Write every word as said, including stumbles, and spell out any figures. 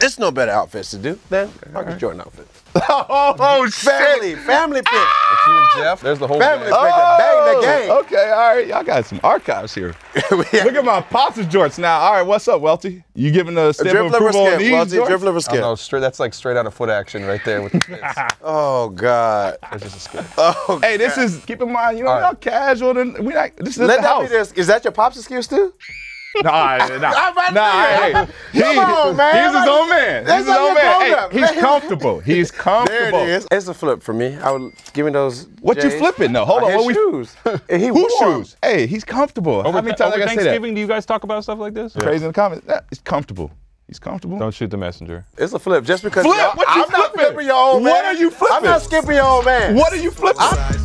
It's no better outfits to do than Marcus right. Jordan outfit. oh, oh family, shit. Family pick. It's you and Jeff. There's the whole family pick. Oh, bang the game. Okay, all right. Y'all got some archives here. Look at my Pops' jorts now. All right, what's up, Welty? You giving a stamp of approval on these Welty, jorts? Drip liver skip. Oh, no, that's like straight out of Foot Action right there. With the oh, God. That's just a skip. Oh, hey, this God. Is, keep in mind, you know, right. how casual. And we not, this is Let the that house. Be this. Is that your Pops' excuse, too? Nah, nah, nah, hey, he, on, man. He's his own man. He's his own man. Hey, he's comfortable. He's comfortable. There it is. It's a flip for me. I would give me those. What J's. You flipping though? Hold on. What we shoes? He Who shoes? Hey, he's comfortable. Over, How many times over like Thanksgiving, do you guys talk about stuff like this? Yeah. Crazy in the comments. Nah, it's comfortable. He's comfortable. Don't shoot the messenger. It's a flip, just because. Flip? What you I'm flipping? Not flipping your own man. What are you flipping? I'm not skipping your own man. What are you flipping? I'm